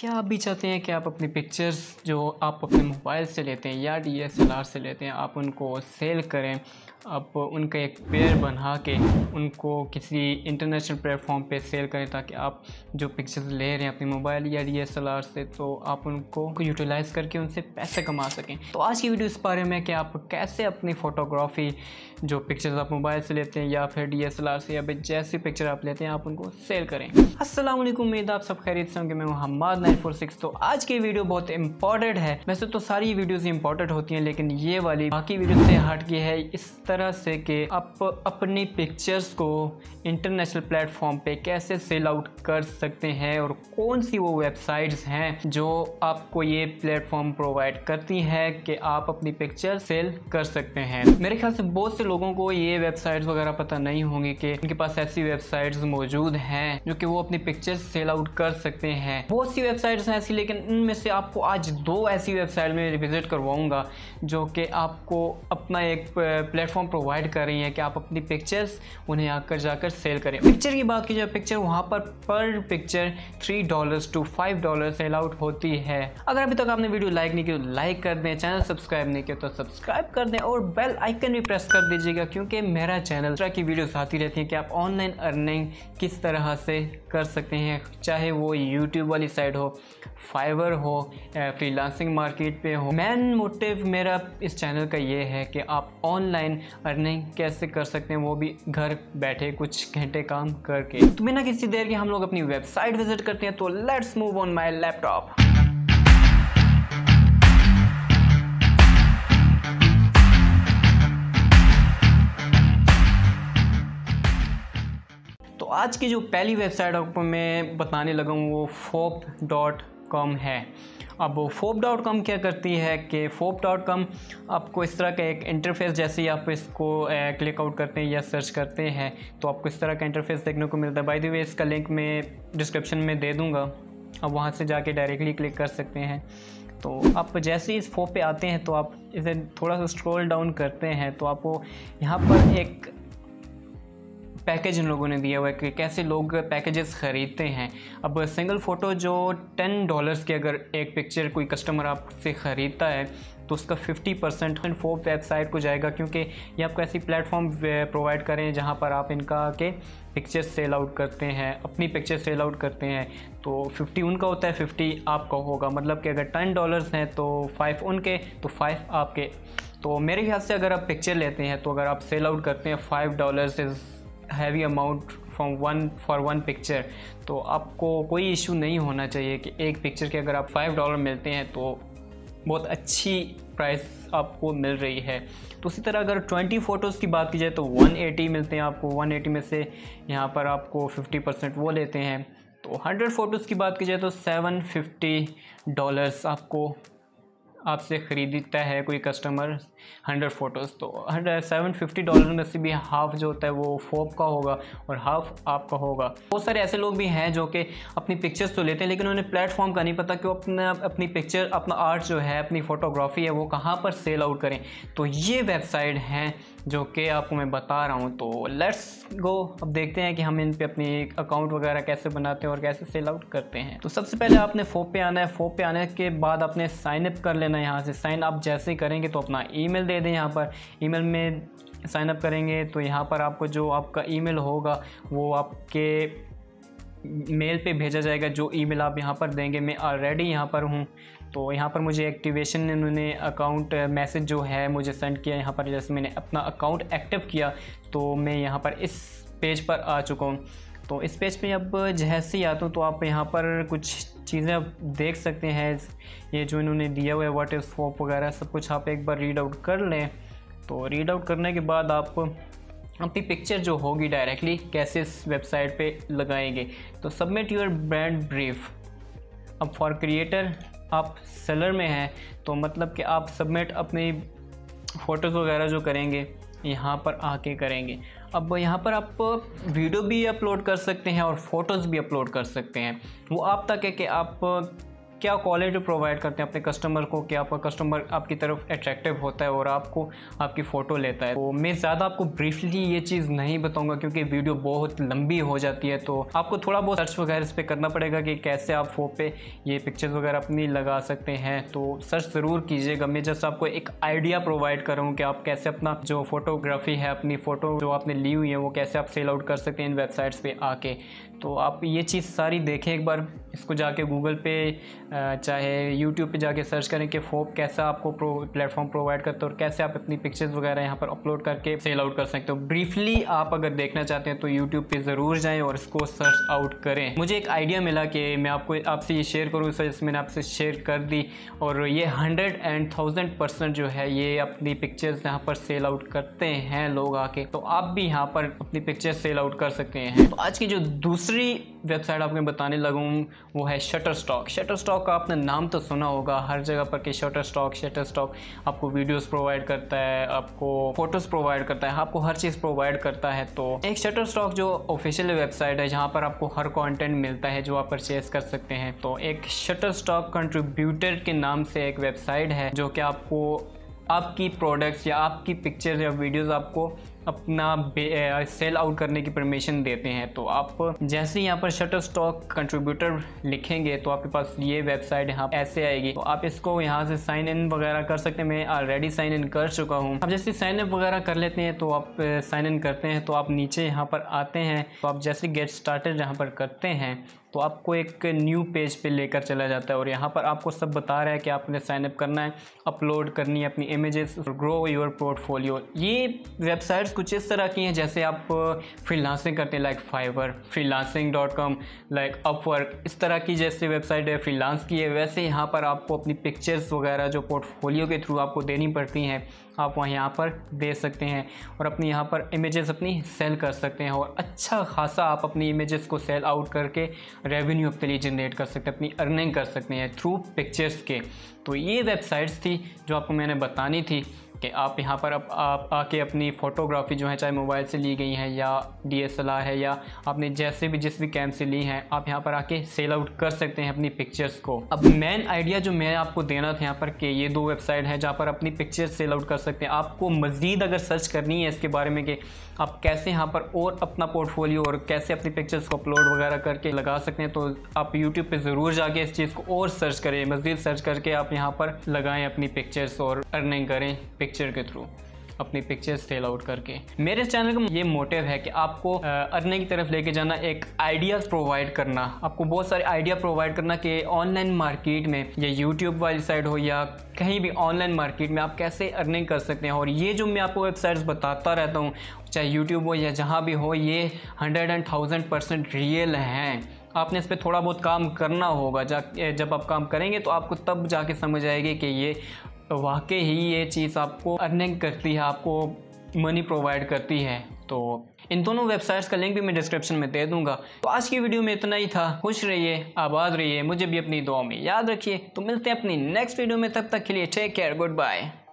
क्या आप भी चाहते हैं कि आप अपनी पिक्चर्स जो आप अपने मोबाइल से लेते हैं या DSLR से लेते हैं आप उनको सेल करें, आप उनका एक पेयर बना के उनको किसी इंटरनेशनल प्लेटफॉर्म पे सेल करें ताकि आप जो पिक्चर्स ले रहे हैं अपने मोबाइल या DSLR से तो आप उनको यूटिलाइज़ करके उनसे पैसे कमा सकें। तो आज की वीडियो इस बारे में कि आप कैसे अपनी फ़ोटोग्राफी जो पिक्चर्स आप मोबाइल से लेते हैं या फिर DSLR से या फिर जैसी पिक्चर आप लेते हैं आप उनको सेल करें। अस्सलाम वालेकुम, उम्मीद आप सब खैरियत से होंगे। मैं मोहम्मद 946। तो आज की वीडियो बहुत इंपॉर्टेंट है। वैसे तो सारी वीडियोस इंपॉर्टेंट होती हैं लेकिन ये वाली बाकी वीडियो से हट के है इस तरह से कि आप अपनी पिक्चर्स को इंटरनेशनल प्लेटफॉर्म पे कैसे सेल आउट कर सकते हैं और कौन सी वो वेबसाइट्स हैं जो आपको ये प्लेटफॉर्म प्रोवाइड करती है कि आप अपनी पिक्चर सेल कर सकते हैं। मेरे ख्याल से बहुत से लोगों को ये वेबसाइट्स वगैरह पता नहीं होंगे कि उनके पास ऐसी वेबसाइट्स मौजूद हैं जो कि वो अपनी पिक्चर्स सेल आउट कर सकते हैं। बहुत सी वेबसाइट्स हैं ऐसी, लेकिन इनमें से आपको आज दो ऐसी वेबसाइट में विजिट करवाऊंगा जो कि आपको अपना एक प्लेटफॉर्म प्रोवाइड कर रही हैं कि आप अपनी पिक्चर्स उन्हें आकर जाकर सेल करें। पिक्चर की बात की जाए, पिक्चर वहाँ पर पिक्चर $3 to $5 सेल आउट होती है। अगर अभी तक आपने वीडियो लाइक नहीं किया तो लाइक कर दें, चैनल सब्सक्राइब नहीं किया तो सब्सक्राइब कर दें और बेल आइकन भी प्रेस कर दीजिएगा क्योंकि मेरा चैनल तरह की वीडियोस आती रहती हैं कि आप ऑनलाइन अर्निंग किस तरह से कर सकते हैं, चाहे वो यूट्यूब वाली साइड हो, फाइवर हो, फ्रीलांसिंग मार्केट पे हो। मेन मोटिव मेरा इस चैनल का ये है कि आप ऑनलाइन अर्निंग कैसे कर सकते हैं, वो भी घर बैठे कुछ घंटे काम करके। तो बिना किसी देर के हम लोग अपनी वेबसाइट विजिट करते हैं। तो let's move on my laptop. आज की जो पहली वेबसाइट आपको मैं बताने लगा हूँ वो foap.com है। अब foap.com क्या करती है कि foap.com आपको इस तरह का एक इंटरफेस, जैसे ही आप इसको क्लिक आउट करते हैं या सर्च करते हैं तो आपको इस तरह का इंटरफेस देखने को मिलता है। बाय द वे इसका लिंक मैं डिस्क्रिप्शन में दे दूँगा, आप वहाँ से जाके डायरेक्टली क्लिक कर सकते हैं। तो आप जैसे ही इस फोप पे आते हैं तो आप इसे थोड़ा सा स्क्रॉल डाउन करते हैं तो आपको यहाँ पर एक पैकेज इन लोगों ने दिया हुआ है कि कैसे लोग पैकेजेस ख़रीदते हैं। अब सिंगल फ़ोटो जो $10 की अगर एक पिक्चर कोई कस्टमर आपसे ख़रीदता है तो उसका 50% फोप वेबसाइट को जाएगा क्योंकि ये आपको ऐसी प्लेटफॉर्म प्रोवाइड करें जहाँ पर आप इनका के पिक्चर सेल आउट करते हैं, अपनी पिक्चर सेल आउट करते हैं। तो 50 उनका होता है, 50 आपका होगा। मतलब कि अगर $10 हैं तो 5 उनके तो 5 आपके। तो मेरे ख्याल से अगर आप पिक्चर लेते हैं तो अगर आप सेल आउट करते हैं $5 is heavy amount for one picture, तो आपको कोई इशू नहीं होना चाहिए कि एक पिक्चर के अगर आप $5 मिलते हैं तो बहुत अच्छी प्राइस आपको मिल रही है। तो उसी तरह अगर 20 फ़ोटोज़ की बात की जाए तो 180 मिलते हैं आपको। 180 में से यहाँ पर आपको 50% वो लेते हैं। तो 100 फ़ोटोज़ की बात की जाए तो $750 आपको आपसे ख़रीदता है कोई कस्टमर 100 फ़ोटोज़। तो $750 में से भी हाफ़ जो होता है वो फोप का होगा और हाफ आपका होगा। बहुत सारे ऐसे लोग भी हैं जो कि अपनी पिक्चर्स तो लेते हैं लेकिन उन्हें प्लेटफॉर्म का नहीं पता कि वो अपनी पिक्चर, अपना आर्ट जो है, अपनी फ़ोटोग्राफी है वो कहाँ पर सेल आउट करें। तो ये वेबसाइट हैं जो कि आपको मैं बता रहा हूँ। तो लेट्स गो, अब देखते हैं कि हम इन पर अपनी अकाउंट वगैरह कैसे बनाते हैं और कैसे सेल आउट करते हैं। तो सबसे पहले आपने फोप पे आना है। फोप पे आने के बाद आपने साइन अप कर लेना है। यहाँ से साइन अप जैसे करेंगे तो अपना ईमेल दे दें। यहाँ पर ईमेल में साइन अप करेंगे तो यहाँ पर आपको जो आपका ईमेल होगा वो आपके मेल पे भेजा जाएगा, जो ईमेल आप यहाँ पर देंगे। मैं ऑलरेडी यहाँ पर हूँ तो यहाँ पर मुझे एक्टिवेशन इन्होंने अकाउंट मैसेज जो है मुझे सेंड किया। यहाँ पर जैसे मैंने अपना अकाउंट एक्टिव किया तो मैं यहाँ पर इस पेज पर आ चुका हूँ। तो इस पेज पे अब जैसे ही आता हूँ तो आप यहाँ पर कुछ चीज़ें आप देख सकते हैं, ये जो इन्होंने दिया हुआ है व्हाट इज़ फोप वगैरह सब कुछ आप एक बार रीड आउट कर लें। तो रीड आउट करने के बाद आप अपनी पिक्चर जो होगी डायरेक्टली कैसे इस वेबसाइट पे लगाएंगे। तो सबमिट योर ब्रांड ब्रीफ। अब फॉर क्रिएटर आप सेलर में हैं तो मतलब कि आप सबमिट अपनी फ़ोटोज़ वगैरह जो करेंगे यहाँ पर आके करेंगे। अब यहाँ पर आप वीडियो भी अपलोड कर सकते हैं और फ़ोटोज़ भी अपलोड कर सकते हैं। वो आप तक है कि आप क्या क्वालिटी प्रोवाइड करते हैं अपने कस्टमर को, कि आपका कस्टमर आपकी तरफ अट्रैक्टिव होता है और आपको आपकी फ़ोटो लेता है। तो मैं ज़्यादा आपको ब्रीफली ये चीज़ नहीं बताऊँगा क्योंकि वीडियो बहुत लंबी हो जाती है, तो आपको थोड़ा बहुत सर्च वगैरह इस पर करना पड़ेगा कि कैसे आप फोप पे ये पिक्चर्स वगैरह अपनी लगा सकते हैं। तो सर्च ज़रूर कीजिएगा, मैं जस्ट आपको एक आइडिया प्रोवाइड कर रहा हूँ कि आप कैसे अपना जो फोटोग्राफी है, अपनी फ़ोटो जो आपने ली हुई है, वो कैसे आप सेल आउट कर सकते हैं इन वेबसाइट्स पे आके। तो आप ये चीज़ सारी देखें एक बार, इसको जाके गूगल पे चाहे यूट्यूब पे जाके सर्च करें कि फोप कैसा आपको प्लेटफॉर्म प्रोवाइड करता है और कैसे आप अपनी पिक्चर्स वगैरह यहाँ पर अपलोड करके सेल आउट कर सकते हो। ब्रीफली आप अगर देखना चाहते हैं तो यूट्यूब पे ज़रूर जाएँ और इसको सर्च आउट करें। मुझे एक आइडिया मिला कि मैं आपको आपसे ये शेयर करूँ, सजेस्ट मैंने आपसे शेयर कर दी, और ये 100% जो है ये अपनी पिक्चर्स यहाँ पर सेल आउट करते हैं लोग आके। तो आप भी यहाँ पर अपनी पिक्चर सेल आउट कर सकते हैं। तो आज की जो दूसरी वेबसाइट आपको बताने लगा हूँ वो है शटरस्टॉक। शटरस्टॉक का आपने नाम तो सुना होगा हर जगह पर कि शटरस्टॉक आपको वीडियोस प्रोवाइड करता है, आपको फोटोज प्रोवाइड करता है, आपको हर चीज़ प्रोवाइड करता है। तो एक शटरस्टॉक जो ऑफिशियल वेबसाइट है जहाँ पर आपको हर कंटेंट मिलता है जो आप परचेज कर सकते हैं। तो एक शटरस्टॉक कंट्रीब्यूटर के नाम से एक वेबसाइट है जो कि आपको आपकी प्रोडक्ट्स या आपकी पिक्चर्स या वीडियोस आपको अपना सेल आउट करने की परमिशन देते हैं। तो आप जैसे ही यहाँ पर शटरस्टॉक कंट्रीब्यूटर लिखेंगे तो आपके पास ये वेबसाइट यहाँ ऐसे आएगी। तो आप इसको यहाँ से साइन इन वगैरह कर सकते हैं, मैं ऑलरेडी साइन इन कर चुका हूँ। आप जैसे साइन अप वगैरह कर लेते हैं तो आप साइन इन करते हैं, तो आप नीचे यहाँ पर आते हैं, तो आप जैसे गेट स्टार्टेड यहाँ पर करते हैं तो आपको एक न्यू पेज पे लेकर चला जाता है और यहाँ पर आपको सब बता रहा है कि आपने साइन अप करना है, अपलोड करनी है अपनी इमेजेस, ग्रो योर पोर्टफोलियो। ये वेबसाइट्स कुछ इस तरह की हैं जैसे आप फ्रीलांसिंग करते हैं, like fibre, freelancing.com, like Upwork, इस तरह की जैसे वेबसाइट है फ्रीलांस की है, वैसे यहाँ पर आपको अपनी पिक्चर्स वगैरह जो पोर्टफोलियो के थ्रू आपको देनी पड़ती हैं आप वहाँ यहाँ पर दे सकते हैं और अपनी यहाँ पर इमेजेस अपनी सेल कर सकते हैं और अच्छा खासा आप अपनी इमेजेस को सेल आउट करके रेवेन्यू अपने लिए जनरेट कर सकते हैं, अपनी अर्निंग कर सकते हैं थ्रू पिक्चर्स के। तो ये वेबसाइट्स थी जो आपको मैंने बतानी थी कि आप यहाँ पर आप आके अपनी फ़ोटोग्राफी जो है चाहे मोबाइल से ली गई हैं या DSLR है या आपने जैसे भी जिस भी कैम से ली हैं, आप यहाँ पर आके सेल आउट कर सकते हैं अपनी पिक्चर्स को। अब मेन आइडिया जो मैं आपको देना था यहाँ पर कि ये दो वेबसाइट है जहाँ पर अपनी पिक्चर्स सेल आउट कर सकते हैं। आपको मज़ीद अगर सर्च करनी है इसके बारे में कि आप कैसे यहाँ पर और अपना पोर्टफोलियो और कैसे अपनी पिक्चर्स को अपलोड वगैरह करके लगा सकते हैं, तो आप यूट्यूब पर ज़रूर जाके इस चीज़ को और सर्च करें, मज़ीद सर्च करके आप यहाँ पर लगाएँ अपनी पिक्चर्स और अर्निंग करें पिक्चर के थ्रू अपनी पिक्चर्स सेल आउट करके। मेरे चैनल का ये मोटिव है कि आपको अर्निंग की तरफ लेके जाना, एक आइडियाज़ प्रोवाइड करना, आपको बहुत सारे आइडिया प्रोवाइड करना कि ऑनलाइन मार्केट में या यूट्यूब वाली साइड हो या कहीं भी ऑनलाइन मार्केट में आप कैसे अर्निंग कर सकते हैं। और ये जो मैं आपको वेबसाइट्स बताता रहता हूँ चाहे यूट्यूब हो या जहाँ भी हो, ये 100% रियल हैं। आपने इस पर थोड़ा बहुत काम करना होगा, जब आप काम करेंगे तो आपको तब जाके समझ आएगी कि ये वाकई ही ये चीज़ आपको अर्निंग करती है, आपको मनी प्रोवाइड करती है। तो इन दोनों वेबसाइट्स का लिंक भी मैं डिस्क्रिप्शन में दे दूंगा। तो आज की वीडियो में इतना ही था। खुश रहिए, आबाद रहिए, मुझे भी अपनी दुआ में याद रखिए। तो मिलते हैं अपनी नेक्स्ट वीडियो में, तब तक के लिए टेक केयर, गुड बाय।